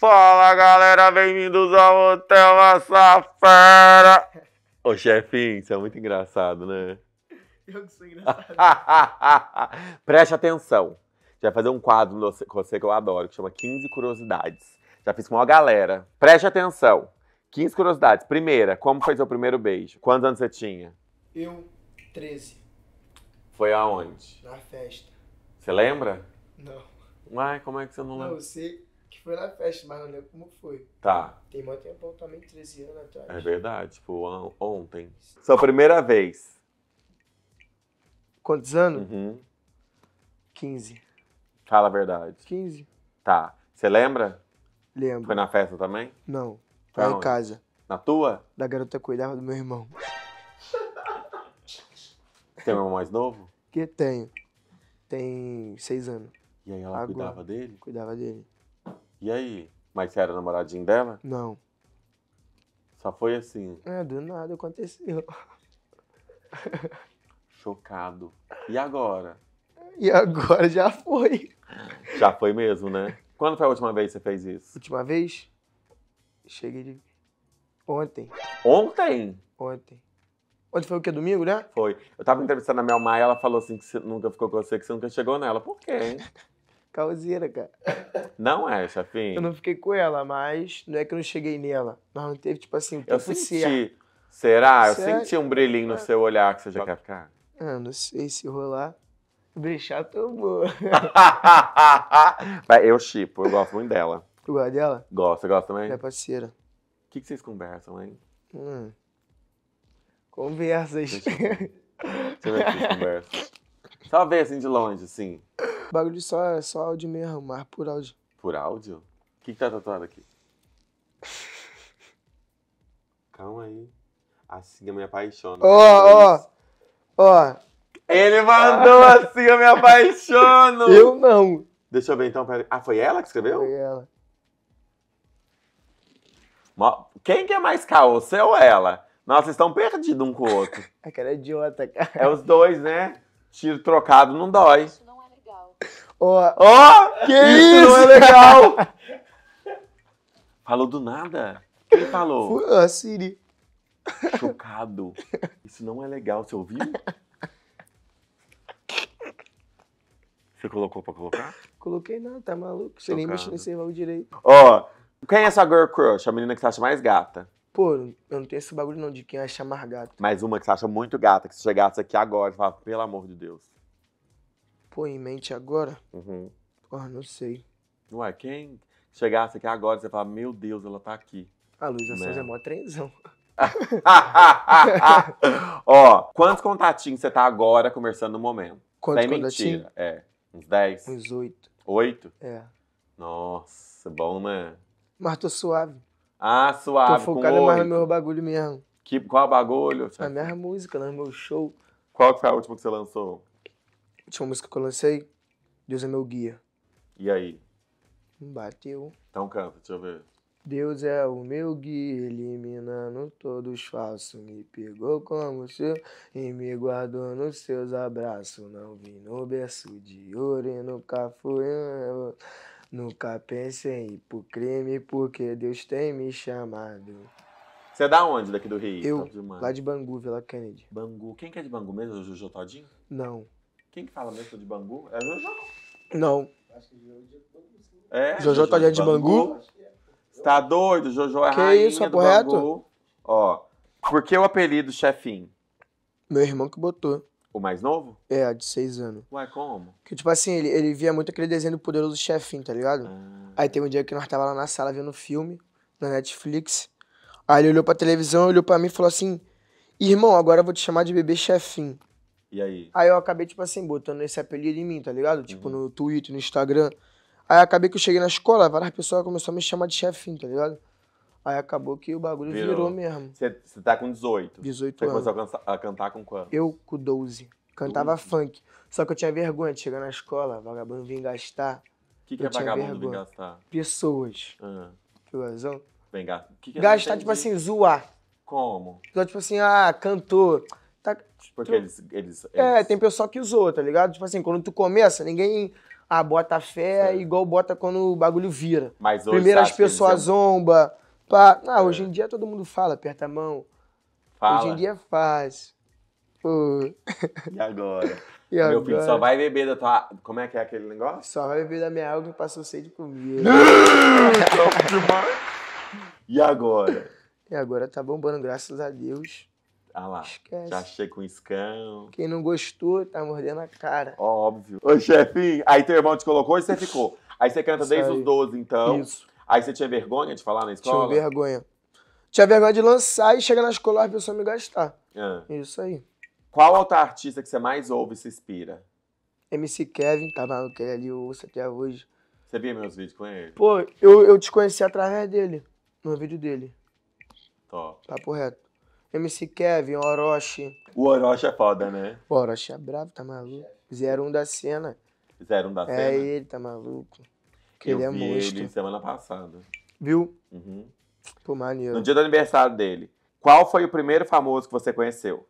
Fala galera, bem-vindos ao Hotel Massafera. Ô chefinho, isso é muito engraçado, né? Eu que sou engraçado. Preste atenção. Já vai fazer um quadro com você que eu adoro, que chama 15 curiosidades. Já fiz com uma galera. Preste atenção. 15 curiosidades. Primeira, como foi seu primeiro beijo? Quantos anos você tinha? Eu, 13. Foi aonde? Na festa. Você lembra? Não. Uai, como é que você não lembra? Não, você... que foi na festa, mas não lembro como foi. Tá. Tem muito tempo também, 13 anos atrás. É verdade, tipo, ontem. Sua primeira vez. Quantos anos? Uhum. 15. Fala a verdade. 15. Tá. Você lembra? Lembro. Foi na festa também? Não. Foi lá em casa. Na tua? Da garota cuidava do meu irmão. Tem um irmão mais novo? Que tenho. Tem 6 anos. E aí ela cuidava dele? Cuidava dele. E aí? Mas você era namoradinho dela? Não. Só foi assim? É, do nada aconteceu. Chocado. E agora? E agora já foi. Já foi mesmo, né? Quando foi a última vez que você fez isso? Última vez? Cheguei de... Ontem. Ontem? Ontem. Ontem foi o quê? Domingo, né? Foi. Eu tava entrevistando a Mel Maia, ela falou assim que você nunca ficou com você, que você nunca chegou nela. Por quê, hein? Causeira, cara. Não é, chefinho? Eu não fiquei com ela, mas não é que eu não cheguei nela. Mas não teve, tipo assim, eu senti. Será? Sério? Eu senti um brilhinho no seu olhar que você já quer ficar. Ah, não sei se rolar. Deixar, tô boa. Eu chipo, eu gosto muito dela. Tu gosta dela? Gosto, você gosta também? Minha parceira. O que vocês conversam, hein? Conversas. Você vê que vocês conversam. Só ver assim de longe, assim. O bagulho só áudio mesmo, mas por áudio. Por áudio? O que tá tatuado aqui? Calma aí. Assim eu me apaixono. Ó, ó, ó. Ele mandou assim eu me apaixono. Eu não. Deixa eu ver então, peraí. Ah, foi ela que escreveu? Foi ela. Quem que é mais caô, você ou ela? Nossa, vocês estão perdidos um com o outro. A cara é idiota, cara. É os dois, né? Tiro trocado não dói. Isso não é legal. Ó, oh, que isso? Isso não é legal. Falou do nada? Quem falou? Foi a Siri. Chocado. Isso não é legal, você ouviu? Você colocou pra colocar? Coloquei não, tá maluco. Você nem mexe nesse bagulho direito. Ó, quem é sua girl crush? A menina que você acha mais gata? Pô, eu não tenho esse bagulho não de quem acha mais gata. Mas uma que você acha muito gata, que se chegasse aqui agora e falava, pelo amor de Deus. Pô, em mente agora? Uhum. Porra, não sei. Ué, quem chegasse aqui agora e você falava, meu Deus, ela tá aqui. A Luísa Souza é mó trenzão. Ó, quantos contatinhos você tá agora conversando no momento? Quantos contatinhos? Mentira. É, uns 10. Uns 8. 8? É. Nossa, bom, né? Mas tô suave. Ah, suave. Tô focado mais no meu bagulho mesmo. Qual bagulho? Na minha música, no meu show. Qual que foi a última que você lançou? A última música que eu lancei, Deus é meu guia. E aí? Bateu. Então canta, deixa eu ver. Deus é o meu guia, eliminando todos falsos. Me pegou como seu e me guardou nos seus abraços. Não vim no berço de ouro e nunca fui... Nunca pensei em ir pro crime, porque Deus tem me chamado. Você é da onde, daqui do Rio? Eu, lá de Bangu, Vila Kennedy. Bangu. Quem que é de Bangu mesmo? O Jojo Todinho? Não. Quem que fala mesmo de Bangu? É Jojo? Não. Acho que Jojo é de Bangu, sim. É? Jojo Todinho é de Bangu? Você tá doido? Jojo é rainha do Bangu. Que isso, correto? Ó, por que o apelido Chefin? Meu irmão que botou. O mais novo? É, de 6 anos. Ué, como? Que, tipo assim, ele via muito aquele desenho do Poderoso Chefinho, tá ligado? Ah. Aí teve um dia que nós tava lá na sala vendo um filme, na Netflix. Aí ele olhou pra televisão, olhou pra mim e falou assim, irmão, agora eu vou te chamar de bebê Chefinho. E aí? Aí eu acabei, tipo assim, botando esse apelido em mim, tá ligado? Uhum. Tipo, no Twitter, no Instagram. Aí acabei que eu cheguei na escola, várias pessoas começaram a me chamar de Chefinho, tá ligado? Aí acabou que o bagulho virou mesmo. Você tá com 18? 18 anos. Você começou a cantar com quanto? Eu com 12. Cantava funk. Só que eu tinha vergonha de chegar na escola, vagabundo vim gastar. O que é vagabundo vim gastar? Pessoas. Tem razão? Vem gastar. Gastar, tipo assim, zoar. Como? Só tipo assim, ah, cantor. Porque eles... É, tem pessoal que zoa, tá ligado? Tipo assim, quando tu começa, ninguém... ah, bota fé, igual bota quando o bagulho vira. Mas hoje primeiro as pessoas zombam. Ah, hoje em dia todo mundo fala, aperta a mão. Fala. Hoje em dia é fácil. E agora? E agora? Meu filho só vai beber da tua... Como é que é aquele negócio? Só vai beber da minha água que passou sede comigo. E agora? E agora tá bombando, graças a Deus. Ah lá, esquece. Já achei com escão. Quem não gostou, tá mordendo a cara. Óbvio. Ô, chefinho, aí teu irmão te colocou e você ficou. Aí você canta desde os 12, então. Isso. Aí você tinha vergonha de falar na escola? Tinha vergonha. Tinha vergonha de lançar e chegar na escola e a pessoa me gastar. Isso aí. Qual é o artista que você mais ouve e se inspira? MC Kevin, tá maluco, ele ali, eu ouço até hoje. Você via meus vídeos com ele? Pô, eu te conheci através dele, no vídeo dele. Top. Papo reto. MC Kevin, Orochi. O Orochi é foda, né? O Orochi é bravo, tá maluco. 01 da cena. 01 da cena? É ele, tá maluco. Que ele é monstro. Ele semana passada. Viu? Uhum. Pô, maneiro. No dia do aniversário dele, qual foi o primeiro famoso que você conheceu?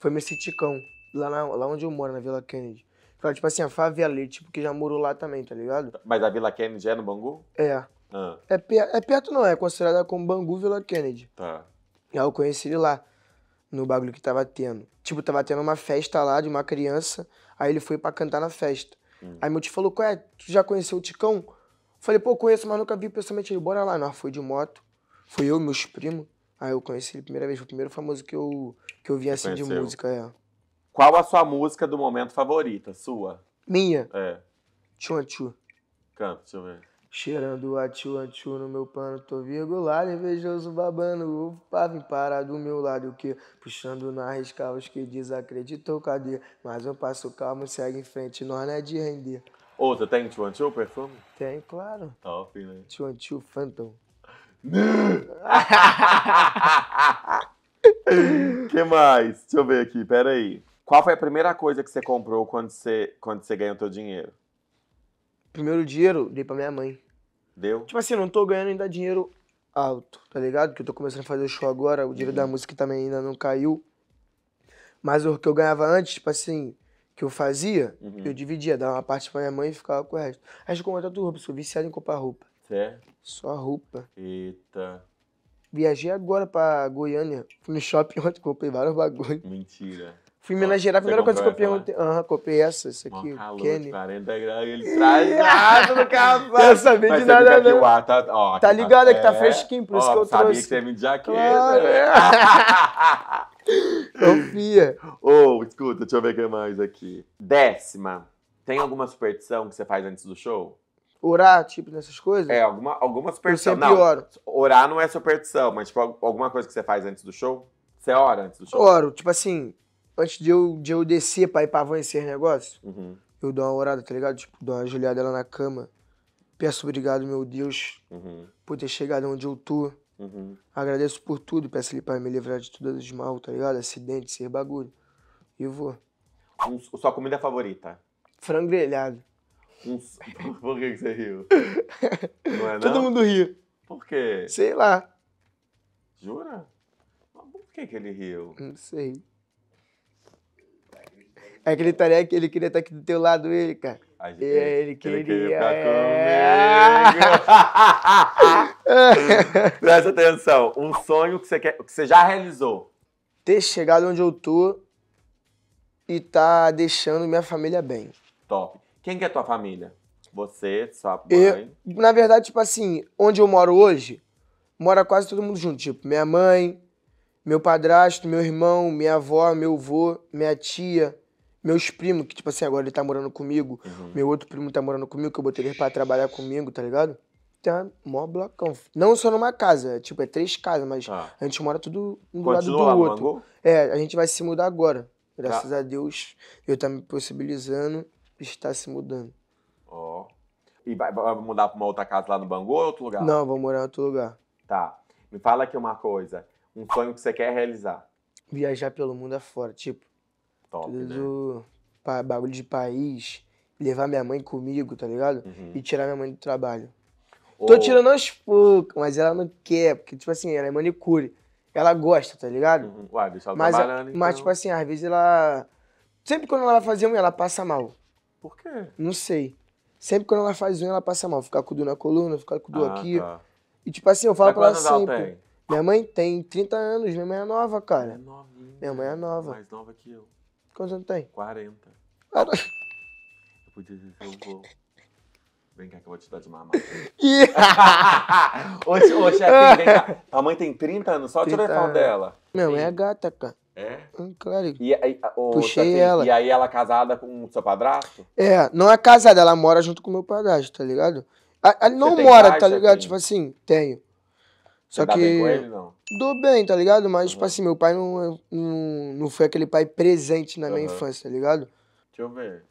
Foi MC Ticão, lá onde eu moro, na Vila Kennedy. Fala, tipo assim, a favela, tipo, que já morou lá também, tá ligado? Mas a Vila Kennedy é no Bangu? É. Ah. É perto não, é considerada como Bangu, Vila Kennedy. Tá. Aí eu conheci ele lá, no bagulho que tava tendo. Tipo, tava tendo uma festa lá de uma criança, aí ele foi pra cantar na festa. Aí meu tio falou, qual é, tu já conheceu o Ticão? Falei, pô, conheço, mas nunca vi pessoalmente ele. Bora lá, nós foi de moto. Fui eu e meus primos. Aí eu conheci ele a primeira vez, foi o primeiro famoso que eu vi assim de música. Qual a sua música do momento favorita, sua? Minha? É. Tchuan Tchu. Canta, deixa eu ver. Cheirando a tchuan tchu no meu pano, tô virgulado, invejoso babando, o ovo pra vir parar do meu lado, o que? Puxando na risca os que desacreditou, cadê? Mas eu passo calmo, segue em frente, nós não é de render. Outra, tem Tchuan Tchu perfume? Tem, claro. Top, né? 212 Phantom. Que mais? Deixa eu ver aqui, peraí. Qual foi a primeira coisa que você comprou quando você ganhou o teu dinheiro? Primeiro dinheiro, dei pra minha mãe. Deu? Tipo assim, não tô ganhando ainda dinheiro alto, tá ligado? Porque eu tô começando a fazer o show agora, o dinheiro da música também ainda não caiu. Mas o que eu ganhava antes, tipo assim, que eu fazia, eu dividia, dava uma parte pra minha mãe e ficava com o resto. Aí eu comprei tudo roupa, sou viciado em comprar roupa. É? Só roupa. Eita. Viajei agora pra Goiânia. Fui no shopping ontem, comprei vários bagulhos. Mentira. Fui em Minas Gerais, a primeira coisa que eu perguntei. Aham, comprei essa aqui. Kenny. 40 graus, ele traz nada no cavalo. Quero saber mas de nada, não. Tá ligado, que tá fresquinho, por isso que eu trouxe. Sabia que você ia me de jaqueta. Claro. Confia. Ô, escuta, deixa eu ver o que é mais aqui. 10ª. Tem alguma superstição que você faz antes do show? Orar, tipo, nessas coisas? É, alguma superstição. Eu sempre oro. Orar não é superstição, mas tipo, alguma coisa que você faz antes do show? Você ora antes do show? Oro, tipo assim, antes de eu descer pra ir pra van esse negócio, eu dou uma orada, tá ligado? Tipo, dou uma ajoelhada lá na cama, peço obrigado, meu Deus, por ter chegado onde eu tô. Agradeço por tudo, peço ele pra me livrar de tudo dos mal, tá ligado? Acidente, ser bagulho. E eu vou. Sua comida favorita? Frango grelhado. Por que você riu? Não é, não? Todo mundo riu. Por quê? Sei lá. Jura? Mas por que ele riu? Não sei. É aquele tarefa que ele queria estar aqui do teu lado, ele, cara. Ele queria ficar comigo. Presta atenção. Um sonho que você já realizou. Ter chegado onde eu tô e tá deixando minha família bem. Top. Quem que é tua família? Você, sua mãe? Eu, na verdade, tipo assim, onde eu moro hoje, mora quase todo mundo junto. Tipo, minha mãe, meu padrasto, meu irmão, minha avó, meu avô, minha tia, meus primos, que tipo assim, agora ele tá morando comigo. Meu outro primo tá morando comigo, que eu botei ele pra trabalhar comigo, tá ligado? Tem um maior blocão. Não só numa casa, tipo, é 3 casas, mas a gente mora tudo um do lado do outro. Mangou? É, a gente vai se mudar agora. Graças a Deus, eu tá me possibilizando. Está se mudando. Ó. E vai mudar pra uma outra casa lá no Bangu ou outro lugar? Não, vou morar em outro lugar. Tá. Me fala aqui uma coisa. Um sonho que você quer realizar? Viajar pelo mundo afora, tipo. Top, tudo, né? Bagulho de país. Levar minha mãe comigo, tá ligado? E tirar minha mãe do trabalho. Tô tirando aos poucos, mas ela não quer. Porque, tipo assim, ela é manicure. Ela gosta, tá ligado? Ué, deixa ela trabalhando, então. Mas, tipo assim, às vezes ela... Sempre quando ela fazia unha, ela passa mal. Por quê? Não sei. Sempre quando ela faz unha, ela passa mal. Ficar com o do na coluna, ficar com o do aqui. Tá. E tipo assim, eu falo pra ela sempre. Minha mãe tem 30 anos, minha mãe é nova, cara. É novinha. Minha mãe é nova. Mais nova que eu. Quantos anos tem? 40. Caralho. Eu podia dizer, eu vou... Vem cá que eu vou te dar de mamar. Ô, chefe, vem cá. A mãe tem 30 anos, só tira o telefone dela. Minha mãe é gata, cara. É? Claro. E aí, puxei ela. E aí ela casada com o seu padrasto? É, não é casada, ela mora junto com o meu padrasto, tá ligado? Ela não mora, tá ligado? Tipo assim, tenho. Só que... Dá bem com ele, não? Dou bem, tá ligado? Mas, tipo assim, meu pai não foi aquele pai presente na minha infância, tá ligado? Deixa eu ver.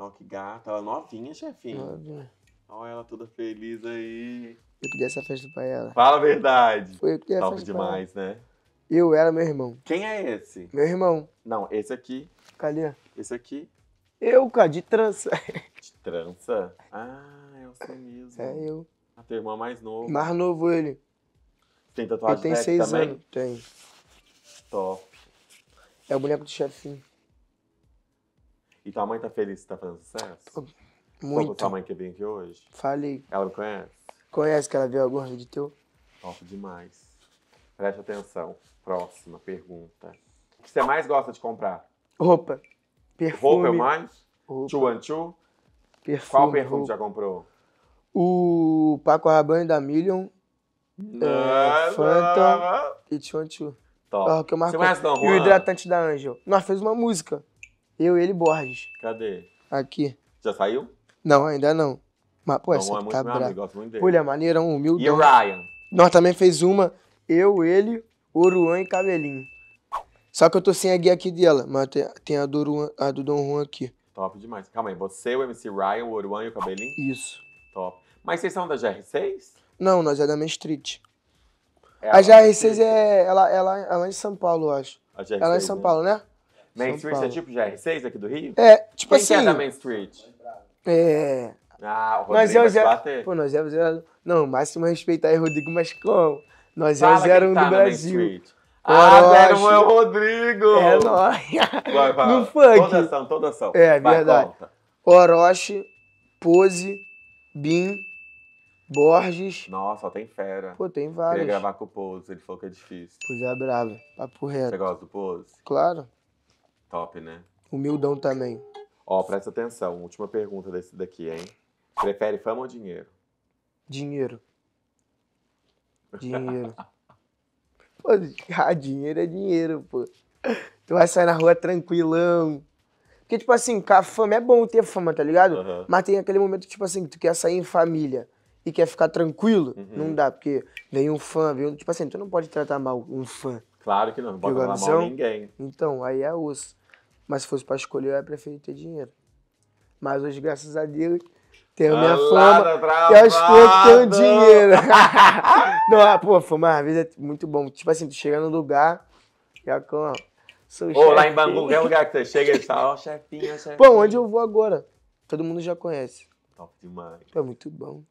Olha que gata, ela novinha, chefinha. Olha ela toda feliz aí. Eu que dei essa festa pra ela. Fala a verdade. Foi eu que dei essa festa pra ela. Top demais, né? Eu era meu irmão. Quem é esse? Meu irmão. Não, esse aqui. Cadê? Esse aqui. Eu, cara, de trança. De trança? Ah, é você mesmo. É eu. A tua irmã mais nova. Mais novo ele. Tem tatuagem também? Ele tem 6 anos. Tem. Top. É o boneco do chefinho. E tua mãe tá feliz que tá fazendo sucesso? Muito. Como tua mãe que vem aqui hoje? Falei. Ela me conhece? Conhece, que ela viu algum vídeo teu. Top demais. Preste atenção. Próxima pergunta. O que você mais gosta de comprar? Roupa. Perfume. Roupa é mais? Roupa. 212? Perfume. Qual perfume já comprou? O Paco Rabanne da Million. Phantom e 212. Top. Que eu marco. Você mais não, e o hidratante da Angel. Nós fez uma música. Eu, ele e Borges. Cadê? Aqui. Já saiu? Não, ainda não. Mas, pô, essa aqui tá brava. Pô, ele é maneirão, humildão. E o Ryan? Nós também fez uma... Eu, ele, Oruam e Cabelinho. Só que eu tô sem a guia aqui dela, mas tem a do Dom Juan aqui. Top demais. Calma aí, você, o MC Ryan, o Oruam e o Cabelinho? Isso. Top. Mas vocês são da GR6? Não, nós é da Main Street. É a GR6 é... Ela é em São Paulo, eu acho. A GR6, ela é em São Paulo, né? Main Street é tipo GR6 aqui do Rio? É, tipo assim... Quem que é da Main Street? É... Ah, o Rodrigo vai bater. Pô, nós é o zero... Não, o máximo é respeitar aí, Rodrigo, mas como... Nós é o 01 do Brasil. Ah, 01 é o Rodrigo! É nóis! Vai, vai. No funk. Toda ação, toda ação. É, vai, verdade. Conta. Orochi, Pose, Bim, Borges. Nossa, tem fera. Pô, tem vários. Queria gravar com o Pose, ele falou que é difícil. Pose é brava, papo reto. Você gosta do Pose? Claro. Top, né? Humildão também. Ó, presta atenção, última pergunta desse daqui, hein? Prefere fama ou dinheiro? Dinheiro. Dinheiro. Pô, dinheiro é dinheiro, pô. Tu vai sair na rua tranquilão. Porque, tipo assim, a fama é bom ter fama, tá ligado? Uhum. Mas tem aquele momento, tipo assim, que tu quer sair em família e quer ficar tranquilo, não dá, porque vem um fã, vem um... Tipo assim, tu não pode tratar mal um fã. Claro que não pode tratar mal ninguém. Então, aí é osso. Mas se fosse pra escolher, eu ia preferir ter dinheiro. Mas hoje, graças a Deus... Tenho minha fama, que aos poucos tenho dinheiro. Não, pô, fama às vezes é muito bom. Tipo assim, tu chega no lugar, já com... Ô, lá em Bangu, qualquer lugar que você chega, ele fala, ó, chefinho, chefinho. Pô, onde eu vou agora? Todo mundo já conhece. Top demais. Pô, é muito bom.